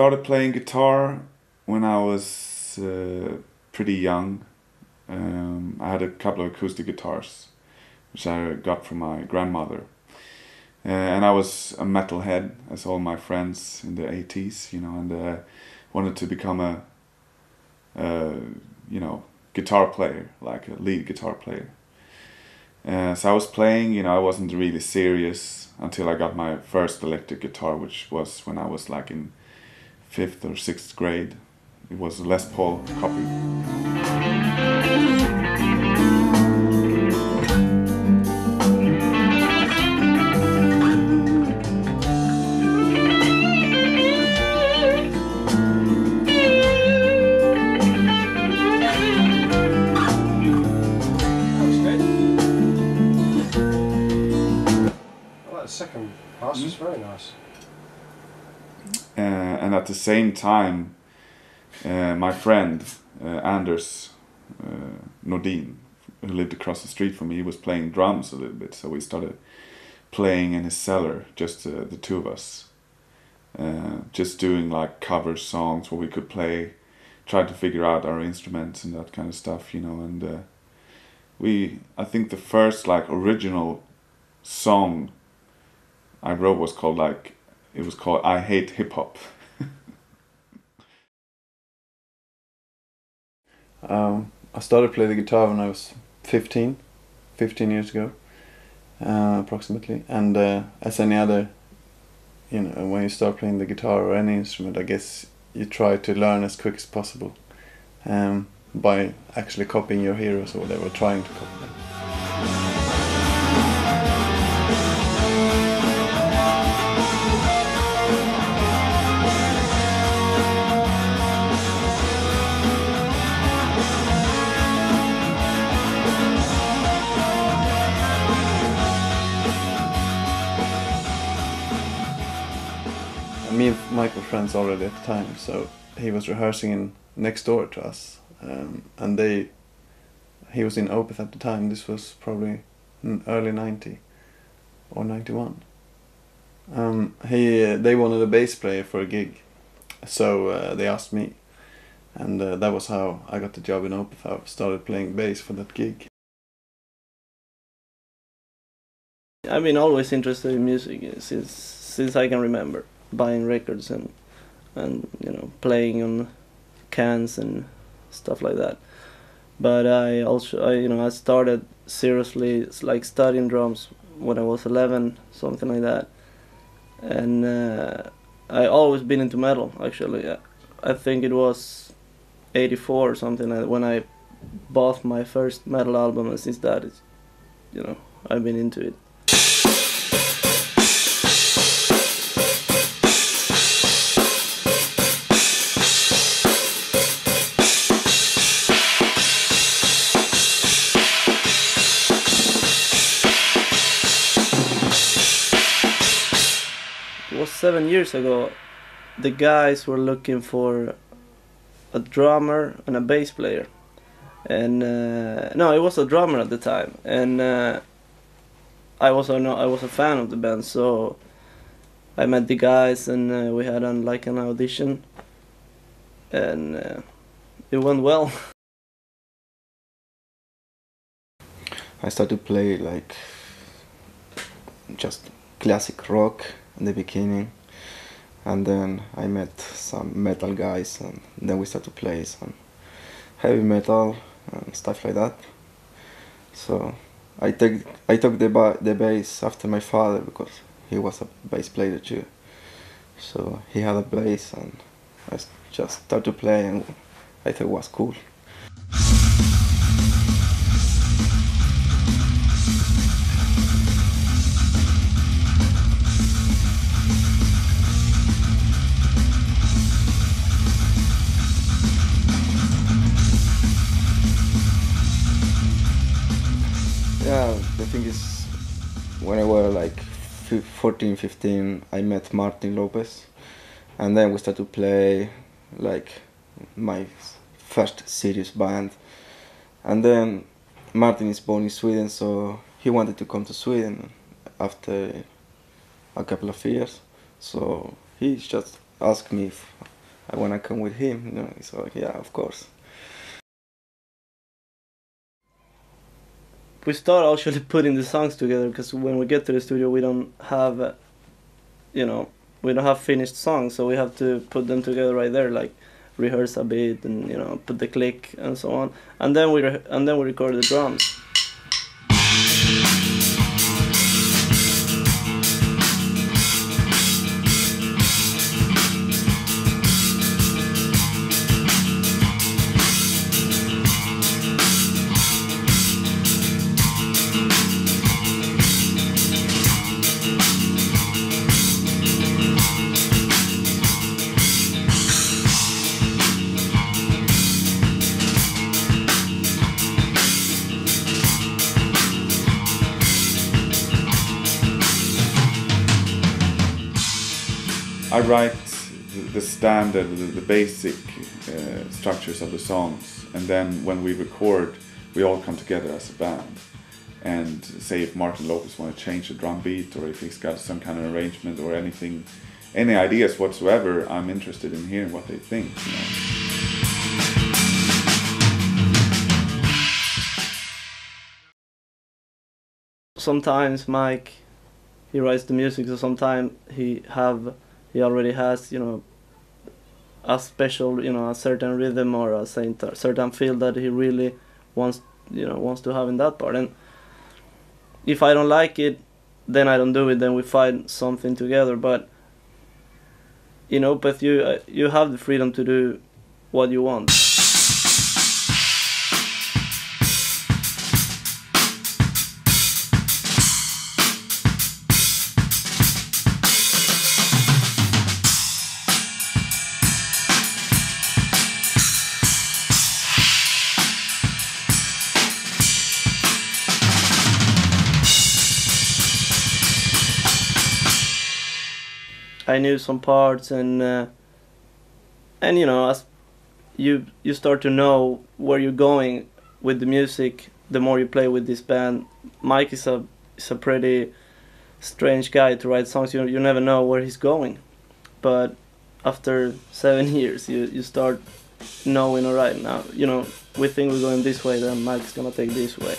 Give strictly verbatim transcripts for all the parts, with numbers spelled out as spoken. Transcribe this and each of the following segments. started playing guitar when I was uh, pretty young. Um, I had a couple of acoustic guitars, which I got from my grandmother. Uh, and I was a metalhead, as all my friends in the eighties, you know, and uh, wanted to become a, uh, you know, guitar player, like a lead guitar player. Uh, so I was playing, you know, I wasn't really serious until I got my first electric guitar, which was when I was like in fifth or sixth grade. It was a Les Paul copy. That's mm-hmm. very nice. Uh, and at the same time, uh, my friend uh, Anders uh, Nordin, who lived across the street from me, he was playing drums a little bit. So we started playing in his cellar, just uh, the two of us, uh, just doing like cover songs where we could play, try to figure out our instruments and that kind of stuff, you know. And uh, we, I think, the first like original song I wrote was called like, it was called I Hate Hip Hop. um, I started playing the guitar when I was fifteen, fifteen years ago, uh, approximately. And uh, as any other, you know, when you start playing the guitar or any instrument, I guess you try to learn as quick as possible um, by actually copying your heroes or whatever, trying to copy them. Me and Mike were friends already at the time, so he was rehearsing in next door to us, um, and they, he was in Opeth at the time. This was probably early ninety or ninety-one. Um, he, uh, they wanted a bass player for a gig, so uh, they asked me, and uh, that was how I got the job in Opeth. I started playing bass for that gig. I've been always interested in music since since I can remember. Buying records and and you know, playing on cans and stuff like that. But I also I, you know I started seriously like studying drums when I was eleven, something like that. And uh, I always been into metal actually. I think it was eighty-four or something when I bought my first metal album, and since that it's, you know I've been into it. Seven years ago, the guys were looking for a drummer and a bass player, and uh, no, it was a drummer at the time, and uh, I was no, I was a fan of the band, so I met the guys, and uh, we had an, like an audition, and uh, it went well. I started to play like just classic rock in the beginning, and then I met some metal guys, and then we started to play some heavy metal and stuff like that. So I take I took the ba the bass after my father, because he was a bass player too. So he had a bass, and I just started to play, and I thought it was cool. Yeah, the thing is, when I was like fourteen, fifteen, I met Martin Lopez, and then we started to play like my first serious band. And then Martin is born in Sweden, so he wanted to come to Sweden after a couple of years. So he just asked me if I wanna come with him, you know, so yeah, of course. We start actually putting the songs together, because when we get to the studio we don't have, you know, we don't have finished songs, so we have to put them together right there, like rehearse a bit and, you know, put the click and so on, and then we re and then we record the drums. I write the standard, the basic uh, structures of the songs, and then when we record, we all come together as a band. And say if Martin Lopez wants to change a drum beat, or if he's got some kind of arrangement or anything, any ideas whatsoever, I'm interested in hearing what they think, you know. Sometimes Mike, he writes the music, so sometimes he have He already has, you know, a special, you know, a certain rhythm or a certain feel that he really wants, you know, wants to have in that part. And if I don't like it, then I don't do it. Then we find something together. But in Opeth, you uh, you have the freedom to do what you want. I knew some parts, and uh, and you know, as you you start to know where you're going with the music, the more you play with this band. Mike is a is a pretty strange guy to write songs. You you never know where he's going, but after seven years, you you start knowing. All right, now you know we think we're going this way, then Mike's gonna take this way.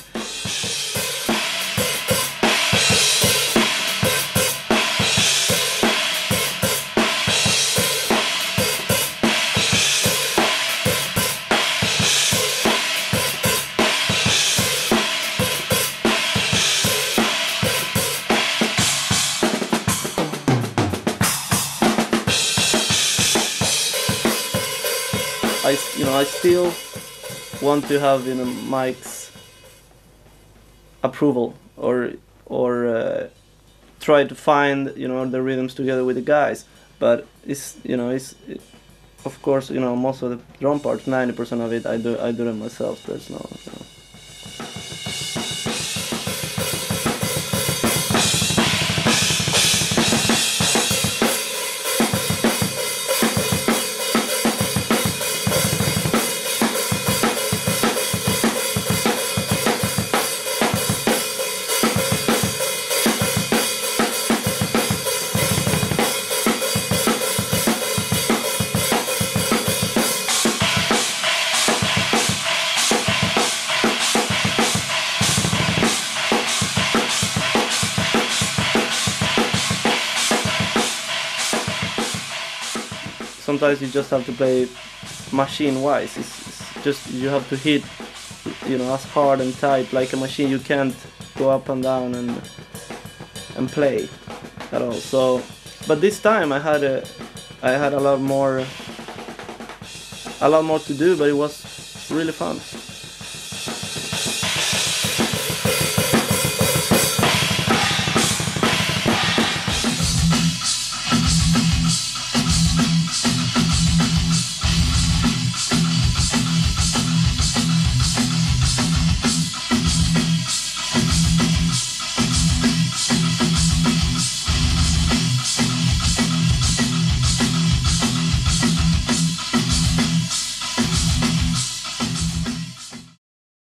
I, you know, I still want to have, you know, Mike's approval, or or uh, try to find, you know, the rhythms together with the guys. But it's, you know, it's it, of course, you know, most of the drum parts, ninety percent of it, I do I do them myself. There's no. You know. Sometimes you just have to play machine-wise. It's, it's just you have to hit, you know, as hard and tight like a machine. You can't go up and down and and play at all. So, but this time I had a, I had a lot more, a lot more to do. But it was really fun.